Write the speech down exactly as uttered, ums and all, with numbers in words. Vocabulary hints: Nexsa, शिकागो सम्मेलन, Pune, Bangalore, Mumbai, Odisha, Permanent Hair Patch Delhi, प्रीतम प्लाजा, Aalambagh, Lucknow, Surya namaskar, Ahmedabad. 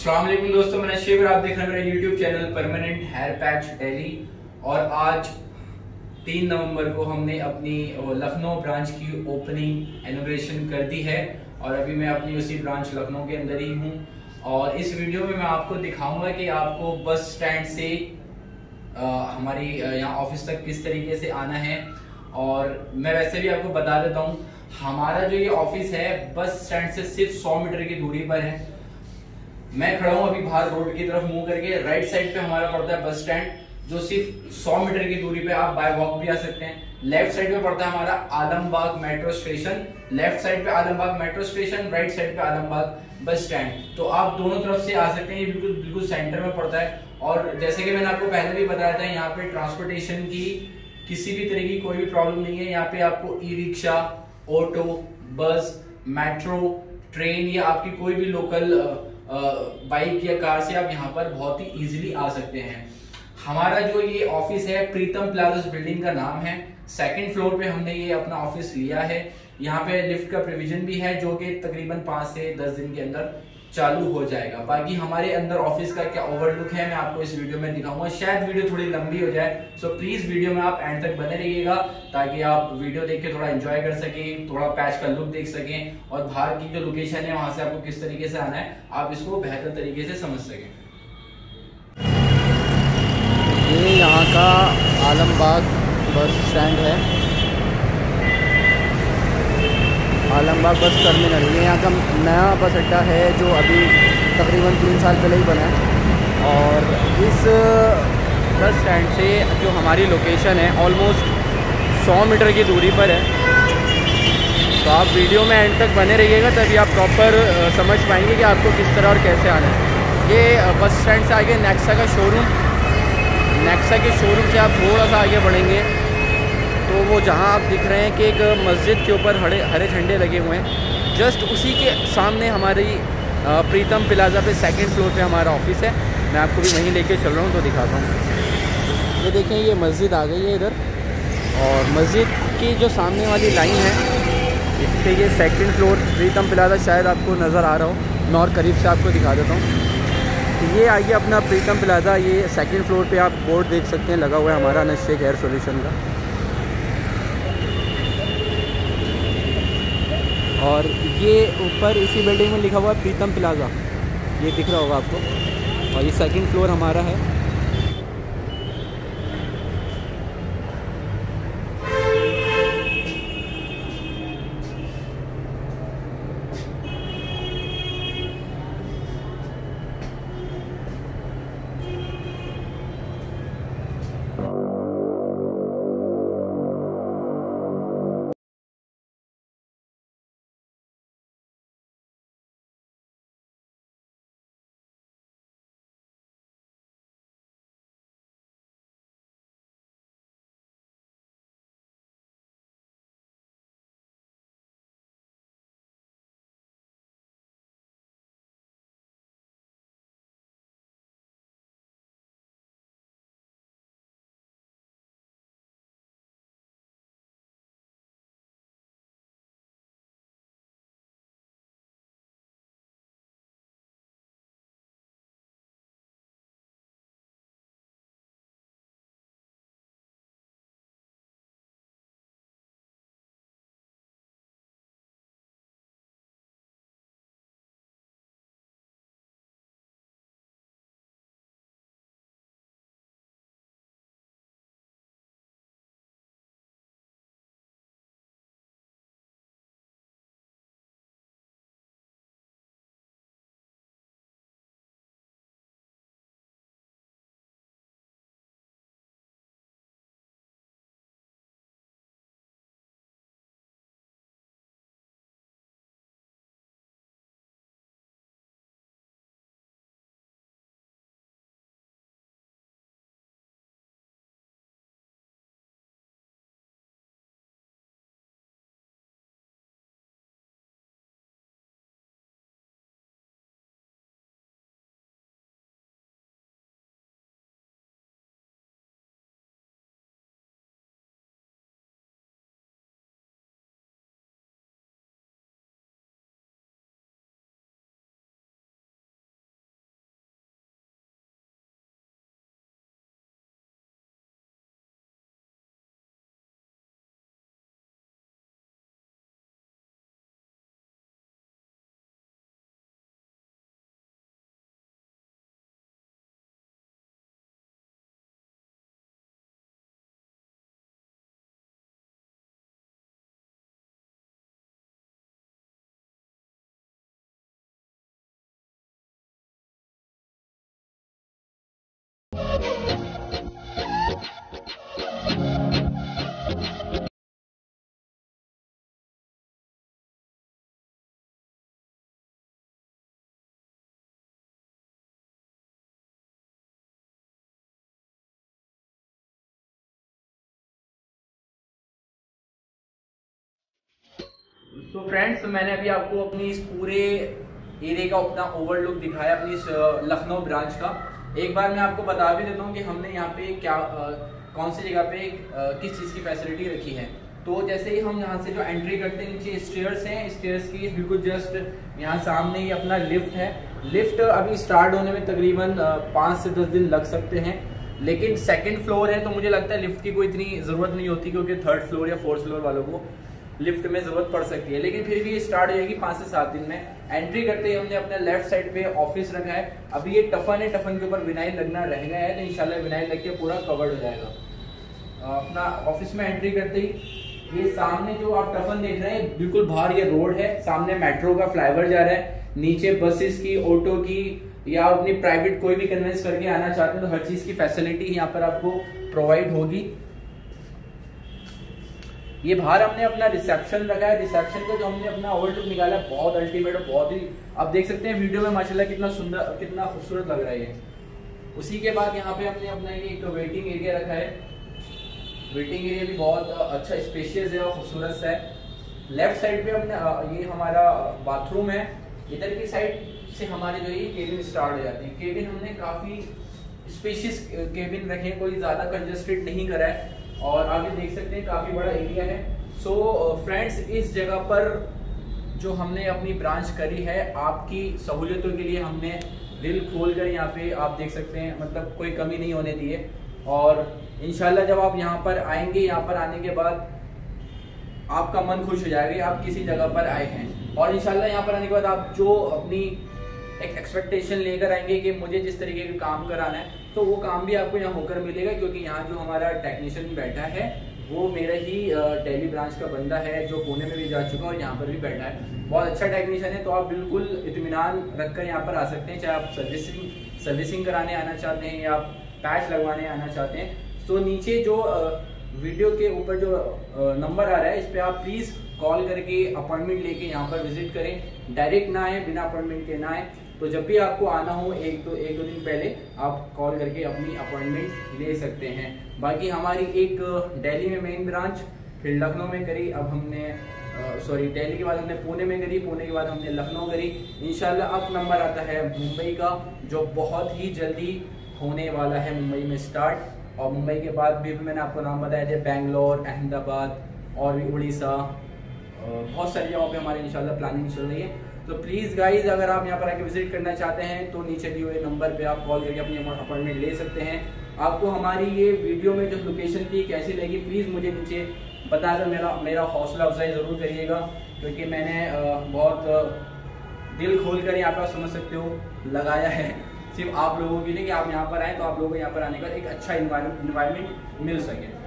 अस्सलाम वालेकुम दोस्तों, मैं नशा केयर, आप देख रहे हैं मेरा YouTube channel permanent hair patch Delhi. और आज तीन नवंबर को हमने अपनी लखनऊ ब्रांच की ओपनिंग इनॉग्रेशन कर दी है और अभी मैं अपनी उसी ब्रांच लखनऊ के अंदर ही हूँ। और इस वीडियो में मैं आपको दिखाऊंगा कि आपको बस स्टैंड से आ, हमारी यहाँ ऑफिस तक किस तरीके से आना है। और मैं वैसे भी आपको बता देता हूँ, हमारा जो ये ऑफिस है बस स्टैंड से सिर्फ सौ मीटर की दूरी पर है। मैं खड़ा हूँ अभी बाहर रोड की तरफ मुंह करके, राइट साइड पे हमारा पड़ता है बस स्टैंड जो सिर्फ सौ मीटर की दूरी पे, आप बाय वॉक भी आ सकते हैं। लेफ्ट साइड पे पड़ता है हमारा Alambagh metro station, left side पे Alambagh metro station, right side पे आलमबाग बस स्टैंड, तो आप दोनों तरफ से आ सकते हैं। ये बिल्कुल बिल्कुल सेंटर में पड़ता है। और जैसे कि मैंने आपको पहले भी बताया था, यहाँ पे ट्रांसपोर्टेशन की किसी भी तरह की कोई भी प्रॉब्लम नहीं है। यहाँ पे आपको ई rickshaw, auto, bus, metro, train या आपकी कोई भी लोकल बाइक या कार से आप यहाँ पर बहुत ही इजीली आ सकते हैं। हमारा जो ये ऑफिस है प्रीतम प्लाजा बिल्डिंग का नाम है, सेकंड फ्लोर पे हमने ये अपना ऑफिस लिया है। यहाँ पे लिफ्ट का प्रोविजन भी है जो कि तकरीबन पाँच से दस दिन के अंदर चालू हो जाएगा। बाकी हमारे अंदर ऑफिस का क्या ओवरलुक है मैं आपको इस वीडियो में दिखाऊंगा। शायद वीडियो थोड़ी लंबी हो जाए, सो प्लीज वीडियो में आप एंड तक बने रहिएगा ताकि आप वीडियो देख के थोड़ा एंजॉय कर सकें, थोड़ा पैच का लुक देख सकें और बाहर की जो लोकेशन है वहां से आपको किस तरीके से आना है आप इसको बेहतर तरीके से समझ सकें। ये यहाँ का आलमबाग बस स्टैंड है, आलमबाग बस टर्मिनल। ये यहाँ का नया बस अड्डा है जो अभी तकरीबन तीन साल पहले ही बना है। और इस बस स्टैंड से जो हमारी लोकेशन है ऑलमोस्ट सौ मीटर की दूरी पर है। तो आप वीडियो में एंड तक बने रहिएगा तभी आप प्रॉपर समझ पाएंगे कि आपको किस तरह और कैसे आना है। ये बस स्टैंड से आगे नेक्सा का शोरूम, नेक्सा के शोरूम से आप थोड़ा सा आगे बढ़ेंगे तो वो जहाँ आप दिख रहे हैं कि एक मस्जिद के ऊपर हरे हरे झंडे लगे हुए हैं, जस्ट उसी के सामने हमारी प्रीतम प्लाजा पे सेकंड फ्लोर पे हमारा ऑफिस है। मैं आपको भी वहीं लेके चल रहा हूँ तो दिखाता हूँ। ये देखें, ये मस्जिद आ गई है इधर, और मस्जिद की जो सामने वाली लाइन है इस पर ये सेकेंड फ्लोर प्रीतम प्लाजा शायद आपको नज़र आ रहा हो। मैं और करीब से आपको दिखा देता हूँ। ये आइए अपना प्रीतम प्लाजा, ये सेकेंड फ्लोर पर आप बोर्ड देख सकते हैं लगा हुआ है हमारा नशा केयर सोल्यूशन का। और ये ऊपर इसी बिल्डिंग में लिखा हुआ है प्रीतम प्लाजा, ये दिख रहा होगा आपको। और ये सेकंड फ्लोर हमारा है। सो फ्रेंड्स, मैंने अभी आपको अपनी इस पूरे एरिया का अपना ओवरलुक दिखाया अपनी इस लखनऊ ब्रांच का। एक बार मैं आपको बता भी देता हूँ कि हमने यहाँ पे क्या आ, कौन सी जगह पे आ, किस चीज़ की फैसिलिटी रखी है। तो जैसे ही हम यहाँ से जो एंट्री करते हैं, नीचे स्टेयर्स हैं, स्टेयर्स की बिल्कुल जस्ट यहाँ सामने ही अपना लिफ्ट है। लिफ्ट अभी स्टार्ट होने में तकरीबन पाँच से दस दिन लग सकते हैं, लेकिन सेकेंड फ्लोर है तो मुझे लगता है लिफ्ट की कोई इतनी ज़रूरत नहीं होती, क्योंकि थर्ड फ्लोर या फोर्थ फ्लोर वालों को लिफ्ट में जरूरत पड़ सकती है। लेकिन फिर भी ये स्टार्ट हो जाएगी पाँच से सात दिन में। एंट्री करते ही हमने अपने लेफ्ट साइड पे ऑफिस रखा है। अभी ये टफन है, टफन के ऊपर विनाइल लगना रह गया है, तो इंशाल्लाह विनाइल लग के पूरा कवर्ड हो जाएगा। अपना ऑफिस में एंट्री करते ही ये सामने जो आप टफन देख रहे हैं, बिल्कुल बाहर ये रोड है, सामने मेट्रो का फ्लाईओवर जा रहा है। नीचे बसेस की, ऑटो की या अपनी प्राइवेट कोई भी कन्वेंस करके आना चाहते हैं तो हर चीज़ की फैसिलिटी यहाँ पर आपको प्रोवाइड होगी। ये बाहर हमने अपना रिसेप्शन रखा है। रिसेप्शन का जो हमने अपना ओवरलुक निकाला है बहुत अल्टीमेट और बहुत ही आप देख सकते हैं वीडियो में, माशाल्लाह कितना सुंदर कितना खूबसूरत लग रहा है। उसी के बाद यहाँ पे हमने अपना ये एक वेटिंग एरिया रखा है। वेटिंग एरिया भी बहुत अच्छा स्पेशियस है और खूबसूरत सा है। लेफ्ट साइड पे अपना ये हमारा बाथरूम है। इधर की साइड से हमारे जो ये केबिन स्टार्ट हो जाते हैं। केबिन हमने काफ़ी स्पेशियस केबिन रखे, कोई ज़्यादा कंजस्टेड नहीं करा है और आप ये देख सकते हैं काफ़ी बड़ा एरिया है। सो so, फ्रेंड्स, इस जगह पर जो हमने अपनी ब्रांच करी है आपकी सहूलियतों के लिए हमने दिल खोल कर यहाँ पे आप देख सकते हैं, मतलब कोई कमी नहीं होने दी है। और इंशाल्लाह जब आप यहाँ पर आएंगे, यहाँ पर आने के बाद आपका मन खुश हो जाएगा आप किसी जगह पर आए हैं। और इंशाल्लाह यहाँ पर आने के बाद आप जो अपनी एक एक्सपेक्टेशन लेकर आएंगे कि मुझे जिस तरीके का काम कराना है तो वो काम भी आपको यहाँ होकर मिलेगा, क्योंकि यहाँ जो हमारा टेक्नीशियन बैठा है वो मेरा ही दिल्ली ब्रांच का बंदा है जो पुणे में भी जा चुका है और यहाँ पर भी बैठा है। बहुत अच्छा टेक्नीशियन है, तो आप बिल्कुल इत्मीनान रख कर यहाँ पर आ सकते हैं, चाहे आप सर्विसिंग सर्विसिंग कराने आना चाहते हैं या आप पैच लगवाने आना चाहते हैं। तो नीचे जो वीडियो के ऊपर जो नंबर आ रहा है इस पर आप प्लीज़ कॉल करके अपॉइंटमेंट लेके यहाँ पर विजिट करें। डायरेक्ट ना आए, बिना अपॉइंटमेंट के ना आए। तो जब भी आपको आना हो एक दो एक दो दिन पहले आप कॉल करके अपनी अपॉइंटमेंट ले सकते हैं। बाकी हमारी एक दिल्ली में मेन ब्रांच, फिर लखनऊ में करी, अब हमने सॉरी दिल्ली के बाद हमने पुणे में करी, पुणे के बाद हमने लखनऊ करी। इंशाल्लाह अब नंबर आता है मुंबई का, जो बहुत ही जल्दी होने वाला है मुंबई में स्टार्ट। और मुंबई के बाद भी मैंने आपको नाम बताया थे बेंगलोर, अहमदाबाद और भी उड़ीसा, बहुत सारी जगहों पर हमारी इंशाल्लाह प्लानिंग चल रही है। तो प्लीज़ गाइज, अगर आप यहाँ पर आके विजिट करना चाहते हैं तो नीचे दिए हुए नंबर पे आप कॉल करके अपनी अपॉइंटमेंट ले सकते हैं। आपको हमारी ये वीडियो में जो लोकेशन थी कैसी लगी प्लीज़ मुझे नीचे बताकर मेरा मेरा हौसला अफजाई ज़रूर करिएगा, क्योंकि मैंने बहुत दिल खोल कर यहाँ पर समझ सकते हो लगाया है सिर्फ आप लोगों के लिए कि आप यहाँ पर आएँ तो आप लोगों को यहाँ पर आने का एक अच्छा इन्वायरमेंट मिल सके।